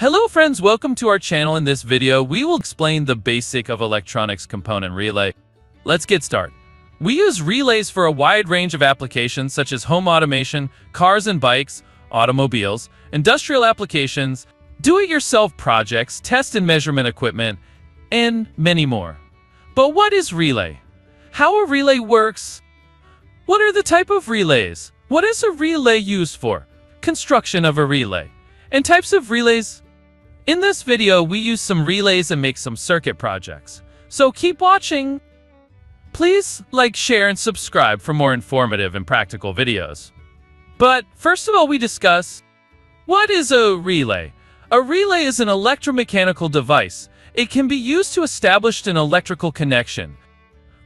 Hello friends, welcome to our channel. In this video, we will explain the basic of electronics component relay. Let's get started. We use relays for a wide range of applications such as home automation, cars and bikes, automobiles, industrial applications, do-it-yourself projects, test and measurement equipment, and many more. But what is relay? How a relay works? What are the type of relays? What is a relay used for? Construction of a relay. And types of relays. In this video, we use some relays and make some circuit projects. So keep watching. Please like, share, and subscribe for more informative and practical videos. But first of all, we discuss what is a relay. A relay is an electromechanical device. It can be used to establish an electrical connection.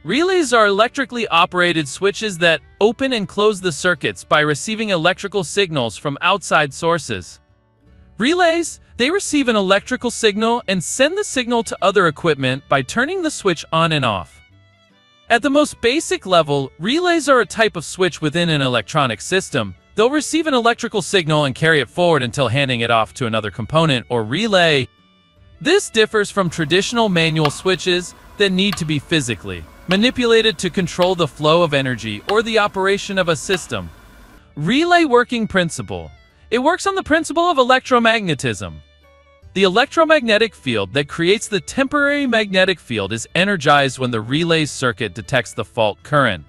Relays are electrically operated switches that open and close the circuits by receiving electrical signals from outside sources. Relays, they receive an electrical signal and send the signal to other equipment by turning the switch on and off. At the most basic level, relays are a type of switch within an electronic system. They'll receive an electrical signal and carry it forward until handing it off to another component or relay. This differs from traditional manual switches that need to be physically manipulated to control the flow of energy or the operation of a system. Relay working principle. It works on the principle of electromagnetism. The electromagnetic field that creates the temporary magnetic field is energized when the relay circuit detects the fault current.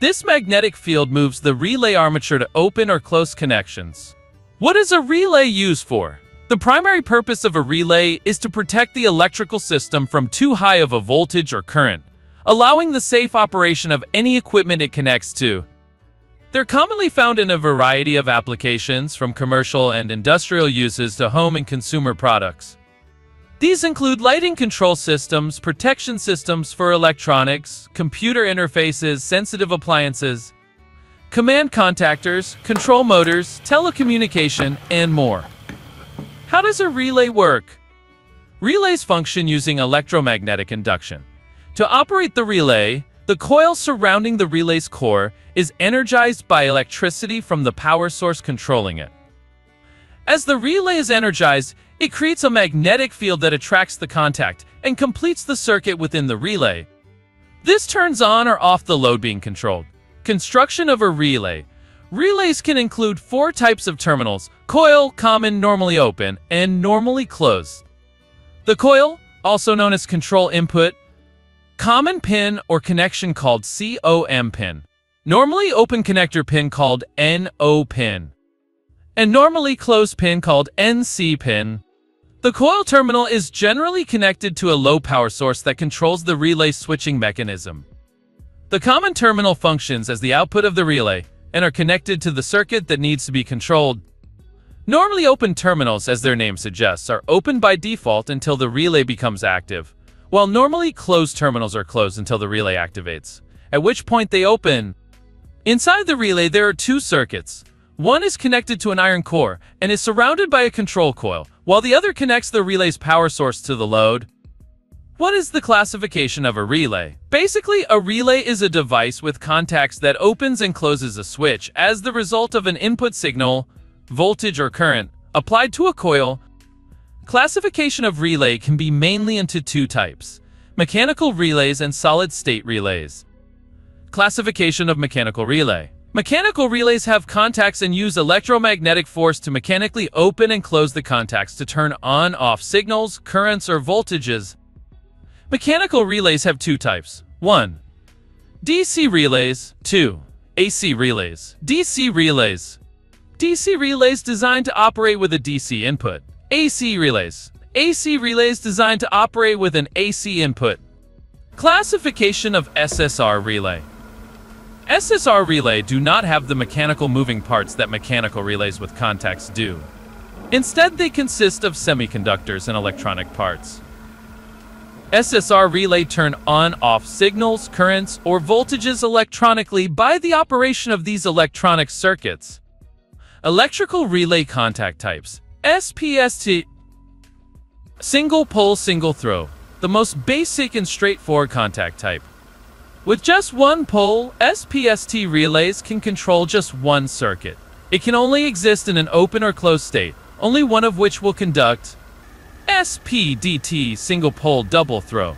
This magnetic field moves the relay armature to open or close connections. What is a relay used for? The primary purpose of a relay is to protect the electrical system from too high of a voltage or current, allowing the safe operation of any equipment it connects to. They're commonly found in a variety of applications, from commercial and industrial uses to home and consumer products. These include lighting control systems, protection systems for electronics, computer interfaces, sensitive appliances, command contactors, control motors, telecommunication, and more. How does a relay work? Relays function using electromagnetic induction. To operate the relay, the coil surrounding the relay's core is energized by electricity from the power source controlling it. As the relay is energized, it creates a magnetic field that attracts the contact and completes the circuit within the relay. This turns on or off the load being controlled. Construction of a relay. Relays can include four types of terminals: coil, common, normally open, and normally closed. The coil, also known as control input, common pin or connection called COM pin, normally open connector pin called NO pin, and normally closed pin called NC pin. The coil terminal is generally connected to a low power source that controls the relay switching mechanism. The common terminal functions as the output of the relay and are connected to the circuit that needs to be controlled. Normally open terminals, as their name suggests, are open by default until the relay becomes active, while normally closed terminals are closed until the relay activates, at which point they open. Inside the relay, there are two circuits. One is connected to an iron core and is surrounded by a control coil, while the other connects the relay's power source to the load. What is the classification of a relay? Basically, a relay is a device with contacts that opens and closes a switch as the result of an input signal, voltage or current, applied to a coil. Classification of relay can be mainly into two types: mechanical relays and solid-state relays. Classification of mechanical relay. Mechanical relays have contacts and use electromagnetic force to mechanically open and close the contacts to turn on/off signals, currents, or voltages. Mechanical relays have two types: 1. DC relays, 2. AC relays. DC relays designed to operate with a DC input. AC relays designed to operate with an AC input. Classification of SSR relay. SSR relay do not have the mechanical moving parts that mechanical relays with contacts do. Instead, they consist of semiconductors and electronic parts. SSR relay turn on/off signals, currents, or voltages electronically by the operation of these electronic circuits. Electrical relay contact types. SPST, single pole, single throw, the most basic and straightforward contact type. With just one pole, SPST relays can control just one circuit. It can only exist in an open or closed state, only one of which will conduct SPDT single pole double throw.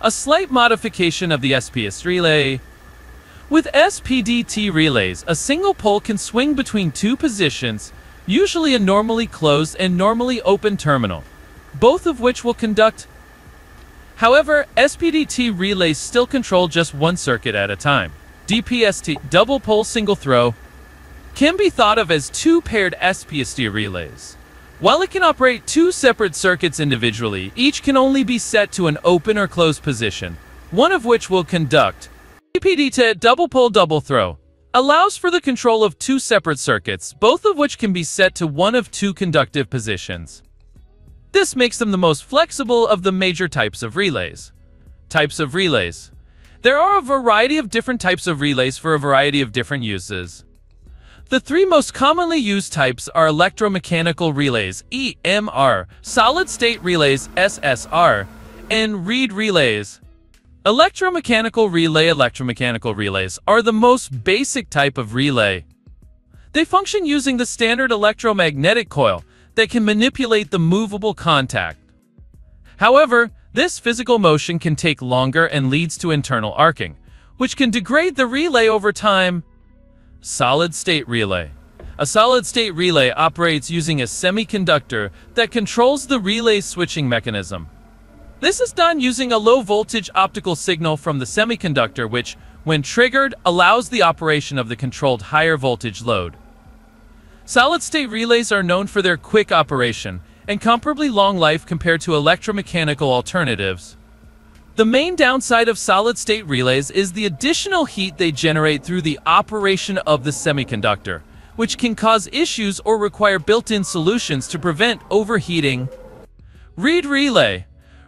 A slight modification of the SPS relay. With SPDT relays, a single pole can swing between two positions, usually a normally closed and normally open terminal, both of which will conduct. However, SPDT relays still control just one circuit at a time. DPST double pole single throw can be thought of as two paired SPST relays. While it can operate two separate circuits individually, each can only be set to an open or closed position, one of which will conduct. DPDT double pole double throw allows for the control of two separate circuits, both of which can be set to one of two conductive positions. This makes them the most flexible of the major types of relays. There are a variety of different types of relays for a variety of different uses. The three most commonly used types are electromechanical relays, EMR, solid-state relays, SSR, and reed relays. Electromechanical relays are the most basic type of relay. They function using the standard electromagnetic coil, that can manipulate the movable contact. However, this physical motion can take longer and leads to internal arcing, which can degrade the relay over time. Solid-state relay. A solid-state relay operates using a semiconductor that controls the relay switching mechanism. This is done using a low-voltage optical signal from the semiconductor which, when triggered, allows the operation of the controlled higher voltage load. Solid-state relays are known for their quick operation and comparably long life compared to electromechanical alternatives. The main downside of solid-state relays is the additional heat they generate through the operation of the semiconductor, which can cause issues or require built-in solutions to prevent overheating. Reed relay.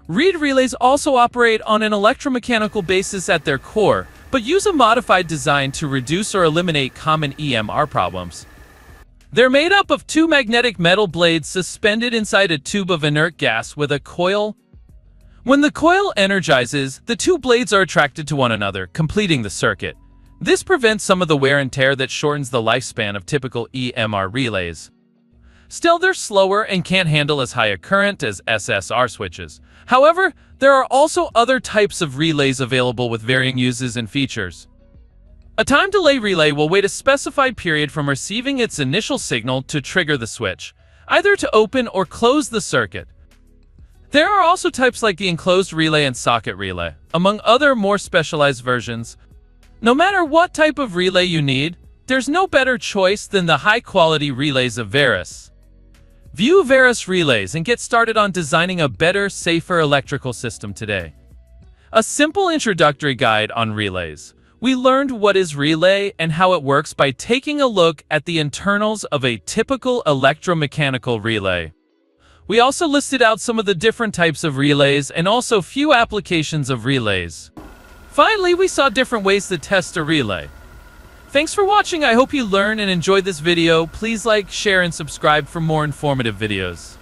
Reed relays also operate on an electromechanical basis at their core, but use a modified design to reduce or eliminate common EMR problems. They're made up of two magnetic metal blades suspended inside a tube of inert gas with a coil. When the coil energizes, the two blades are attracted to one another, completing the circuit. This prevents some of the wear and tear that shortens the lifespan of typical EMR relays. Still, they're slower and can't handle as high a current as SSR switches. However, there are also other types of relays available with varying uses and features. A time delay relay will wait a specified period from receiving its initial signal to trigger the switch, either to open or close the circuit. There are also types like the enclosed relay and socket relay, among other more specialized versions. No matter what type of relay you need, there's no better choice than the high-quality relays of Varus. View Varus relays and get started on designing a better, safer electrical system today. A simple introductory guide on relays. We learned what is relay and how it works by taking a look at the internals of a typical electromechanical relay. We also listed out some of the different types of relays and also few applications of relays. Finally, we saw different ways to test a relay. Thanks for watching. I hope you learned and enjoyed this video. Please like, share, and subscribe for more informative videos.